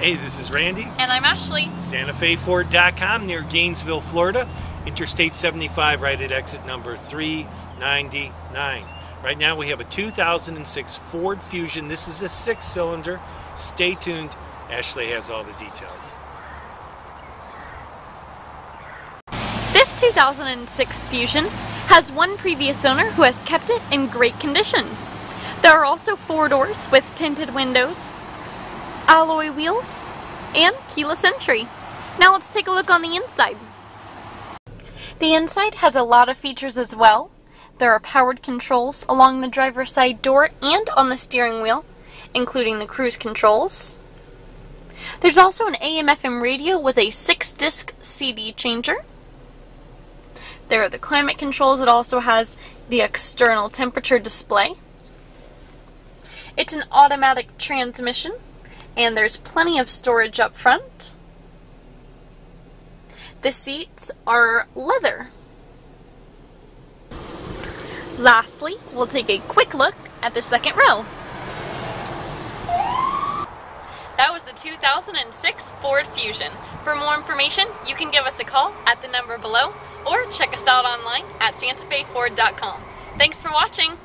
Hey, this is Randy. And I'm Ashley. SantafeFord.com near Gainesville, Florida. Interstate 75 right at exit number 399. Right now we have a 2006 Ford Fusion. This is a 6-cylinder. Stay tuned. Ashley has all the details. This 2006 Fusion has one previous owner who has kept it in great condition. There are also 4 doors with tinted windows, alloy wheels, and keyless entry. Now let's take a look on the inside. The inside has a lot of features as well. There are powered controls along the driver's side door and on the steering wheel, including the cruise controls. There's also an AM/FM radio with a 6-disc CD changer. There are the climate controls. It also has the external temperature display. It's an automatic transmission, and there's plenty of storage up front. The seats are leather. Lastly, we'll take a quick look at the second row. That was the 2006 Ford Fusion. For more information, you can give us a call at the number below or check us out online at SantafeFord.com. Thanks for watching!